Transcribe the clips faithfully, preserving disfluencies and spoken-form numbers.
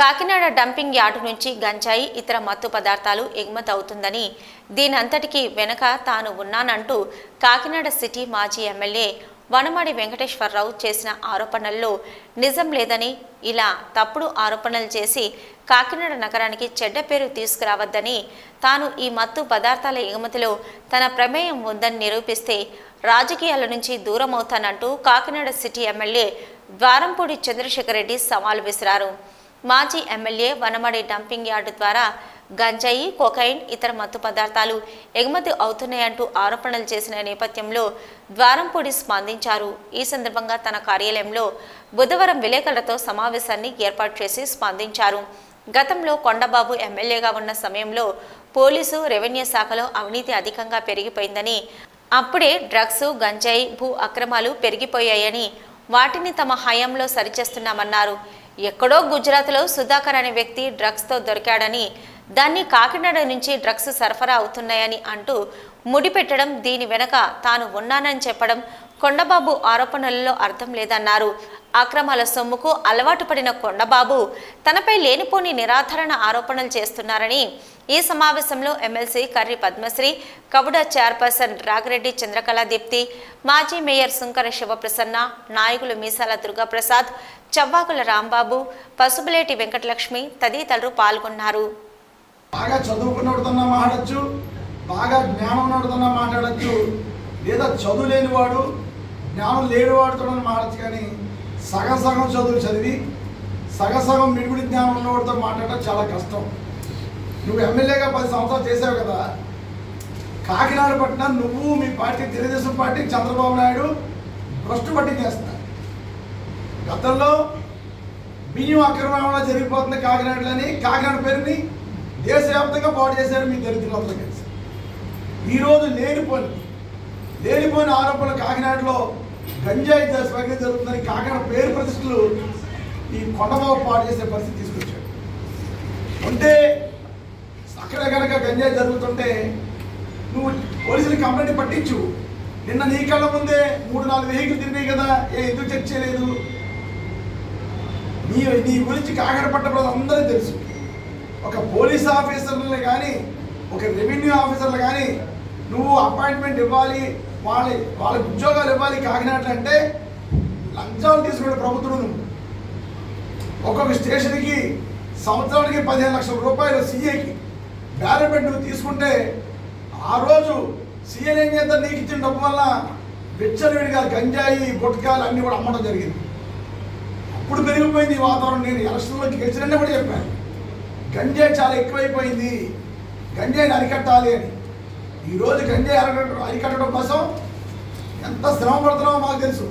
Kakinada dumping yard నుంచి గంజాయి ఇతర మత్తు పదార్థాలు ఎగుమతి అవుతుందని, దీనంతటికీ వెనక తాను ఉన్నానంటూ కాకినాడ సిటీ మాజీ ఎమ్మెల్యే వనమాడి వెంకటేశ్వరరావు చేసిన ఆరోపణల్లో నిజం లేదని, ఇలా తప్పుడు ఆరోపణలు చేసి కాకినాడ నగరానికి చెడ్డ పేరు తీసుకురావద్దని, తాను ఈ మత్తు పదార్థాల ఎగుమతిలో తన ప్రమేయం ఉందని నిరూపిస్తే రాజకీయాల నుంచి దూరం అవుతానంటూ కాకినాడ సిటీ ఎమ్మెల్యే ద్వారంపూడి చంద్రశేఖర్ రెడ్డి సవాల్ విసిరారు. మాజీ ఎమ్మెల్యే వనమాడి డంపింగ్ యార్డు ద్వారా గంజాయి, కోకైన్, ఇతర మత్తు పదార్థాలు ఎగుమతి అవుతున్నాయంటూ ఆరోపణలు చేసిన నేపథ్యంలో ద్వారంపూడి స్పందించారు. ఈ సందర్భంగా తన కార్యాలయంలో బుధవారం విలేకరులతో సమావేశాన్ని ఏర్పాటు చేసి స్పందించారు. గతంలో కొండాబాబు ఎమ్మెల్యేగా ఉన్న సమయంలో పోలీసు, రెవెన్యూ శాఖలో అవినీతి అధికంగా పెరిగిపోయిందని, అప్పుడే డ్రగ్స్, గంజాయి, భూ అక్రమాలు పెరిగిపోయాయని, వాటిని తమ హయాంలో సరిచేస్తున్నామన్నారు. ఎక్కడో గుజరాత్లో సుదాకర్ అనే వ్యక్తి డ్రగ్స్తో దొరికాడని, దాన్ని కాకినాడ నుంచి డ్రగ్స్ సరఫరా అవుతున్నాయని అంటూ ముడిపెట్టడం, దీని వెనక తాను ఉన్నానని చెప్పడం కొండబాబు ఆరోపణలలో అర్థం లేదన్నారు. అక్రమాల సొమ్ముకు అలవాటు పడిన కొండబాబు తనపై లేనిపోని నిరాధారణ ఆరోపణలు చేస్తున్నారని ఈ సమావేశంలో ఎమ్మెల్సీ కర్రి పద్మశ్రీ, కవుడ చైర్పర్సన్ రాగరెడ్డి, చంద్రకళా దీప్తి, మాజీ మేయర్ సుంగర శివప్రసన్న, నాయకులు మీసాల దుర్గాప్రసాద్, చవ్వాగల రాంబాబు, పసుబులేటి వెంకటలక్ష్మి తదితరులు పాల్గొన్నారు. బాగా చదువుకున్నోడుతన్నా మాట్లాడచ్చు, బాగా జ్ఞానం ఉన్నోడుతన్నా మాట్లాడచ్చు, లేదా చదువు లేనివాడు జ్ఞానం లేనివాడుతో మాట్లాడచ్చు. కానీ సగం సగం చదువు చదివి సగం సగం మిడిగుడి జ్ఞానం ఉన్నవాడితో మాట్లాడటం చాలా కష్టం. నువ్వు ఎమ్మెల్యేగా పది సంవత్సరాలు చేసావు కదా, కాకినాడ పట్టిన నువ్వు, మీ పార్టీ తెలుగుదేశం పార్టీ, చంద్రబాబు నాయుడు భ్రష్టు పట్టి చేస్తున్నారు. గతంలో బియ్యం అక్రమంగా జరిగిపోతుంది కాకినాడలని కాకినాడ పేరుని దేశవ్యాప్తంగా పాటు చేశారు మీ దరిద్రులందరూ కలిసి. ఈరోజు లేనిపోయి లేనిపోయిన ఆరోపణలు కాకినాడలో గంజాయి స్వర్గం జరుగుతుందని కాకినాడ పేరు ప్రతిష్టలు ఈ కొండబాబు పాటు చేసే పరిస్థితి తీసుకొచ్చాడు. అంటే అక్కడ కనుక గంజాయి జరుగుతుంటే నువ్వు పోలీసులు కంప్లైంట్ పట్టించు. నిన్న నీ కళ్ళ ముందే మూడు నాలుగు వెహికల్ తిరిగినాయి కదా, ఏ ఎందుకు చెక్ చేయలేదు? నీ నీ గురించి కాకినాడ పట్టబోదు అందరూ తెలుసు. ఒక పోలీస్ ఆఫీసర్లు కానీ, ఒక రెవెన్యూ ఆఫీసర్లు కానీ నువ్వు అపాయింట్మెంట్ ఇవ్వాలి, వాళ్ళ వాళ్ళకి ఉద్యోగాలు ఇవ్వాలి కాకినాడలు అంటే లంచాలు తీసుకునే ప్రభుత్వం. ఒక్కొక్క స్టేషన్కి సంవత్సరానికి పదిహేను లక్షల రూపాయలు సీఏకి బ్యాలెట్ నువ్వు తీసుకుంటే, ఆ రోజు సీఏలు ఏం చేస్తారు, నీకు ఇచ్చిన డబ్బు వల్ల విచ్చలవిడిగా గంజాయి, గుట్కాలు అన్నీ కూడా అమ్మడం జరిగింది. అప్పుడు పెరిగిపోయింది ఈ వాతావరణం. నేను ఎలక్షన్లో గెలిచినట్టే కూడా చెప్పాను, గంజాయి చాలా ఎక్కువైపోయింది, గంజాయిని అరికట్టాలి అని. ఈరోజు గంజాయి అరకట్టడం అరికట్టడం కోసం ఎంత శ్రమ పడుతున్నామో మాకు తెలుసు.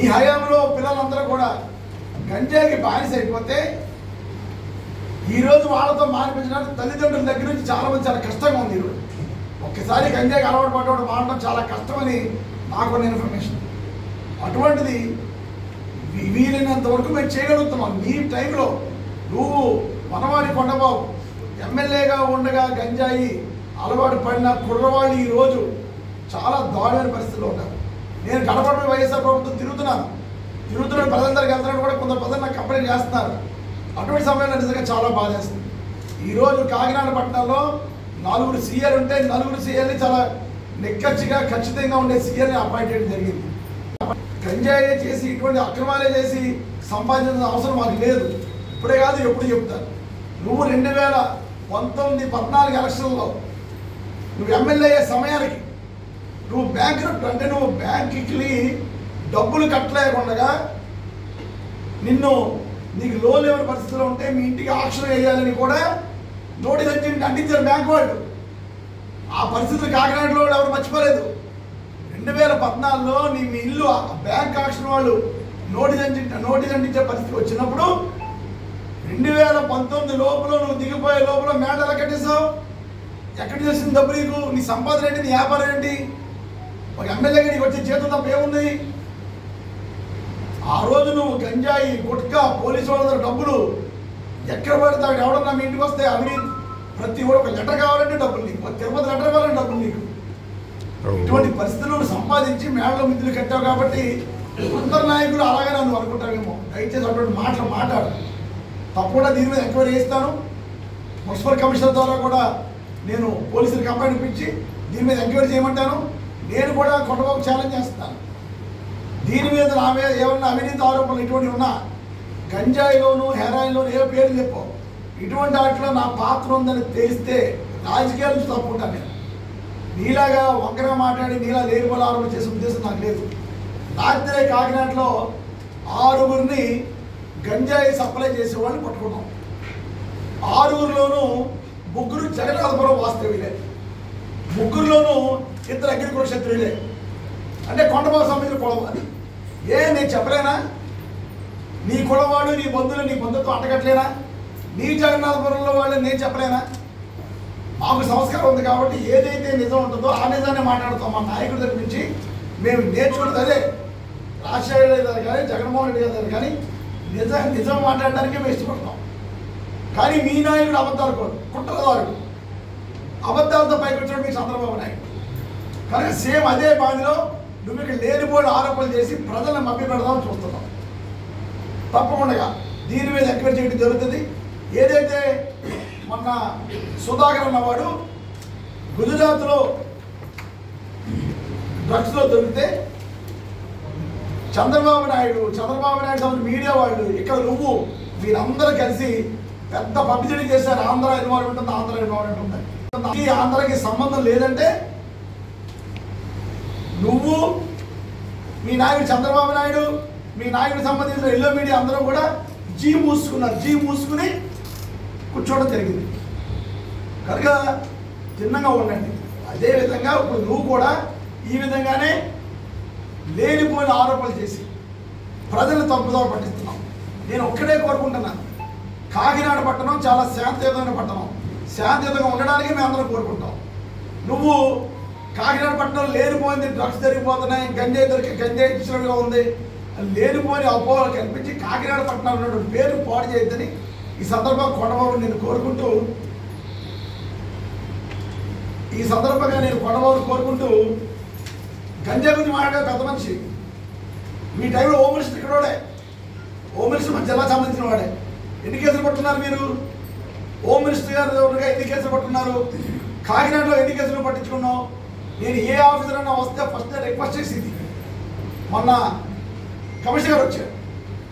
ఈ హయాంలో పిల్లలందరూ కూడా గంజాయికి బానిస అయిపోతే ఈరోజు వాళ్ళతో మానిపించడానికి తల్లిదండ్రుల దగ్గర నుంచి చాలామంది చాలా కష్టంగా ఉంది. ఈరోజు ఒక్కసారి గంజాయికి అలవాటు పడ్డవాడు మానడం చాలా కష్టమని నాకున్న ఇన్ఫర్మేషన్. అటువంటిది వీలైనంత వరకు మేము చేయగలుగుతున్నాం. ఈ టైంలో నువ్వు వనమాడి కొండబాబు ఎమ్మెల్యేగా ఉండగా గంజాయి అలవాటు పడిన కుర్రవాళ్ళు ఈరోజు చాలా దారుణమైన పరిస్థితుల్లో ఉన్నారు. నేను గడపడ వైఎస్ఆర్ ప్రభుత్వం తిరుగుతున్నాను, తిరుగుతున్న ప్రజలందరికీ వెళ్తున్నాడు కూడా, కొంత ప్రజలు నాకు కంప్లైంట్ చేస్తున్నారు. అటువంటి సమయంలో నిజంగా చాలా బాధేస్తుంది. ఈరోజు కాకినాడ పట్టణంలో నలుగురు సీఏలు ఉంటే నలుగురు సీఏల్ని చాలా నిక్కచ్చిగా ఖచ్చితంగా ఉండే సీఏల్ని అపాయింట్ చేయడం జరిగింది. గంజాయే చేసి ఇటువంటి అక్రమాలే చేసి సంపాదించిన అవసరం మాకు లేదు, ఇప్పుడే కాదు ఎప్పుడు చెప్తాను. నువ్వు రెండు వేల పంతొమ్మిది పద్నాలుగు ఎలక్షన్లో నువ్వు ఎమ్మెల్యే అయ్యే సమయానికి నువ్వు బ్యాంక్రప్ట్, అంటే నువ్వు బ్యాంకుకి డబ్బులు కట్టలేకుండా నిన్ను నీకు లోన్ ఇవ్వని పరిస్థితుల్లో ఉంటే మీ ఇంటికి ఆక్షన్ వేయాలని కూడా నోటీస్ వచ్చి అంటించారు బ్యాంక్ వాళ్ళు. ఆ పరిస్థితులు కాకినాడలో ఎవరు మర్చిపోలేదు. రెండు వేల పద్నాలుగులో నీ మీ ఇల్లు బ్యాంక్ ఆక్షన్ వాళ్ళు నోటీస్ అంటి నోటీస్ అంటించే పరిస్థితి వచ్చినప్పుడు రెండు వేల పంతొమ్మిది లోపల నువ్వు దిగిపోయే లోపల మేడలు కట్టేసావు. ఎక్కడి నుంచి వచ్చింది డబ్బు నీకు? నీ సంపాదన ఏంటి? నీ వ్యాపారం ఏంటి? ఒక ఎమ్మెల్యేగా నీకు వచ్చే చేతులు తప్ప ఏముంది? ఆ రోజు నువ్వు గంజాయి, గుట్కా, పోలీసు వాళ్ళ దగ్గర డబ్బులు ఎక్కడ పడితే అక్కడ ఎవడన్నా మీ ఇంటికి వస్తే అవినీతి. ప్రతి కూడా ఒక లెటర్ కావాలంటే డబ్బులు నీకు, తిరుపతి లెటర్ కావాలంటే డబ్బులు నీకు. ఇటువంటి పరిస్థితులు సంపాదించి మేడలో మిద్దులు కట్టావు కాబట్టి అందరు నాయకులు అలాగే నన్ను అనుకుంటావేమో. దయచేసి అటువంటి మాటలు మాట్లాడు, తప్పకుండా దీని మీద ఎంక్వైరీ చేస్తాను. మున్సిపల్ కమిషనర్ ద్వారా కూడా నేను పోలీసులు కంప్లైంట్ ఇప్పించి దీని మీద ఎంక్వైరీ చేయమంటాను. నేను కూడా కొండబాబు ఛాలెంజ్ చేస్తాను. దీని మీద నా మీద ఏమన్నా అవినీతి ఆరోపణలు ఇటువంటి ఉన్నా, గంజాయిలోను హెరాయిన్లోను ఏ పేరు చెప్పు, ఇటువంటి వాటిలో నా పాత్ర ఉందని తెలిస్తే రాజకీయాల నుంచి తప్పుకుంటాను. నేను నీలాగా వంకరగా మాట్లాడి నీలా లేని వల్ల ఆరోపణ చేసే ఉద్దేశం నాకు లేదు. రాత్రే కాకినాడలో ఆరుగురిని గంజాయి సప్లై చేసేవాళ్ళని పట్టుకున్నాం. ఆరుగురిలోనూ ముగ్గురు జగన్నాథపురం వాస్తవ్యులే, ముగ్గురులోనూ ఇద్దరు అగ్రికల్చర్ క్షత్రియులే. అంటే కొండబాబు సంబంధించిన కులం అది. ఏ నేను చెప్పలేనా? నీ కులవాడు నీ బంధువులు నీ బంధుత్వం అట్టగట్లేనా? నీ జగన్నాథపురంలో వాళ్ళు నేను చెప్పలేనా? మాకు సంస్కారం ఉంది కాబట్టి ఏదైతే నిజం ఉంటుందో ఆ నిజాన్ని మాట్లాడుతాం. మా నాయకుడి దగ్గర నుంచి మేము నేర్చుకున్నది అదే. రాజశేఖర రెడ్డి గారు కానీ జగన్మోహన్ రెడ్డి గారు కానీ నిజం నిజం మాట్లాడడానికి మేము ఇష్టపడతాం. కానీ మీ నాయకుడు అబద్ధాలు కూడా కుట్రదారుడు, అబద్ధాలతో పైకి వచ్చాడు మీ చంద్రబాబు నాయుడు. కనుక సేమ్ అదే బాధలో నువ్వు ఇక్కడ లేనిపోయిన ఆరోపణలు చేసి ప్రజలను మభ్య పెడదామని చూస్తున్నాం. తప్పకుండా దీని మీద ఎంక్వైరీ చేయడం జరుగుతుంది. ఏదైతే మొన్న సుదాకర్ అన్నవాడు గుజరాత్లో డ్రగ్స్లో దొరికితే చంద్రబాబు నాయుడు చంద్రబాబు నాయుడు తమ మీడియా వాళ్ళు ఇక్కడ నువ్వు వీరందరూ కలిసి పెద్ద పబ్లిసిటీ చేశారు. ఆంధ్ర ఎన్విరాన్మెంట్ ఉంది, ఆంధ్ర ఎన్విరాన్మెంట్ ఉంది. ఈ ఆంధ్రకి సంబంధం లేదంటే నువ్వు మీ నాయకుడు చంద్రబాబు నాయుడు మీ నాయకుడికి సంబంధించిన ఎల్లో మీడియా అందరూ కూడా జీ మూసుకున్నారు. జీ మూసుకుని కూర్చోవడం జరిగింది. కనుక చిన్నగా ఉండండి. అదేవిధంగా ఇప్పుడు నువ్వు కూడా ఈ విధంగానే లేనిపోయిన ఆరోపణలు చేసి ప్రజలు తప్పుదావ పట్టిస్తున్నావు. నేను ఒక్కడే కోరుకుంటున్నాను, కాకినాడ పట్టణం చాలా శాంతియుతమైన పట్టణం, శాంతియుతంగా ఉండడానికి మేము అందరం కోరుకుంటాం. నువ్వు కాకినాడ పట్టణంలో లేనిపోయింది, డ్రగ్స్ జరిగిపోతున్నాయి, గంజాయి దొరికి గంజాయి ఇచ్చినట్టుగా ఉంది, లేనిపోయిన అపోహలు కనిపించి కాకినాడ పట్టణంలో ఉన్నటువంటి పేరు పాడు చేయొద్దని ఈ సందర్భంగా కొండబాబు నేను కోరుకుంటూ ఈ సందర్భంగా నేను కొండబాబు కోరుకుంటూ గంజా గురించి మాట్లాడే పెద్ద మనిషి మీ టైంలో హోమ్ మినిస్టర్ ఇక్కడ వాడే, హోమ్ మినిస్టర్ మన జిల్లా సంబంధించిన వాడే. ఎన్ని కేసులు పట్టున్నారు మీరు? హోమ్ మినిస్టర్ గారు ఎన్ని కేసులు పట్టున్నారు? కాకినాడలో ఎన్ని కేసులు పట్టించుకున్నావు? నేను ఏ ఆఫీసర్ అన్నా వస్తే ఫస్ట్ రిక్వెస్ట్ చేసింది. మొన్న కమిషనర్ వచ్చాడు.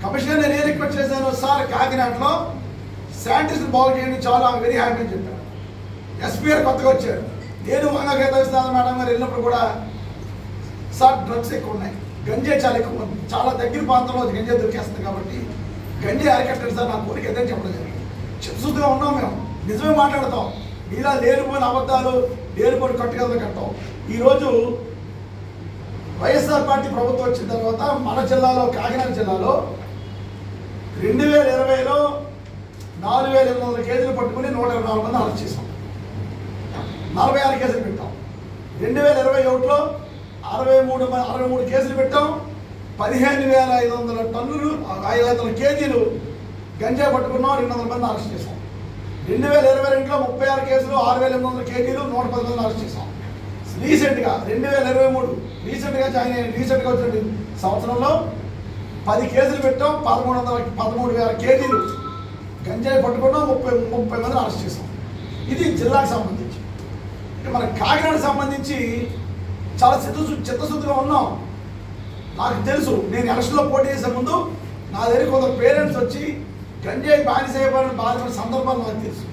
కమిషనర్ నేను ఏ రిక్వెస్ట్ చేశాను, సార్ కాకినాడలో శానిటేషన్ బాగు చేయండి చాలా వెరీ హ్యాపీ అని చెప్పాను. ఎస్పీఆర్ కొత్తగా వచ్చాడు. నేను వంగ కేటాయిస్తాను మేడం గారు వెళ్ళినప్పుడు కూడా సార్ డ్రగ్స్ ఎక్కువ ఉన్నాయి, గంజాయి చాలా ఎక్కువ ఉంది, చాలా దగ్గర ప్రాంతంలో గంజాయి దొరికేస్తుంది కాబట్టి గంజాయి అరికట్టండి సార్ నా కోరిక ఏదైనా చెప్పడం జరిగింది. చిత్తశుద్ధిగా ఉన్నాం మేము, నిజమే మాట్లాడతాం. ఇలా లేనిపోయిన అబద్ధాలు లేనిపోయిన కట్టుకథలు కట్టాం. ఈరోజు వైఎస్ఆర్ పార్టీ ప్రభుత్వం వచ్చిన తర్వాత మన జిల్లాలో కాకినాడ జిల్లాలో రెండు వేల ఇరవైలో నాలుగు వేల ఎనిమిది వందల కేజీలు పట్టుకుని నూట ఇరవై నాలుగు మంది అరెస్ట్ చేసాం, నలభై ఆరు కేసులు పెట్టాం. రెండు వేల ఇరవై ఒకటిలో అరవై మూడు అరవై మూడు కేసులు పెట్టాం. పదిహేను వేల ఐదు వందల టన్నులు ఐదు వందల కేజీలు గంజాయి పట్టుకున్నాం, రెండు వందల మంది అరెస్ట్ చేసాం. రెండు వేల ఇరవై రెండులో ముప్పై ఆరు కేసులు ఆరు వేల ఎనిమిది వందల కేజీలు నూట పది మంది అరెస్ట్ చేసాం. రీసెంట్గా రెండు వేల ఇరవై మూడు రీసెంట్గా జాయిన్ అయిన రీసెంట్గా వచ్చిన సంవత్సరంలో పది కేసులు పెట్టాం, పదమూడు వందల పదమూడు వేల కేజీలు గంజాయి పట్టుకున్నాం, ముప్పై ముప్పై మందిని అరెస్ట్ చేసాం. ఇది జిల్లాకు సంబంధించి. మన కాకినాడకు సంబంధించి చాలా చిత్తశు చిత్తశుద్ధిగా ఉన్నాం. నాకు తెలుసు, నేను ఎలక్షన్లో పోటీ చేసే ముందు నా దగ్గర కొందరు పేరెంట్స్ వచ్చి గంజాయి బానిసైపోయిన బాధపడిన సందర్భాలు నాకు తెలుసు.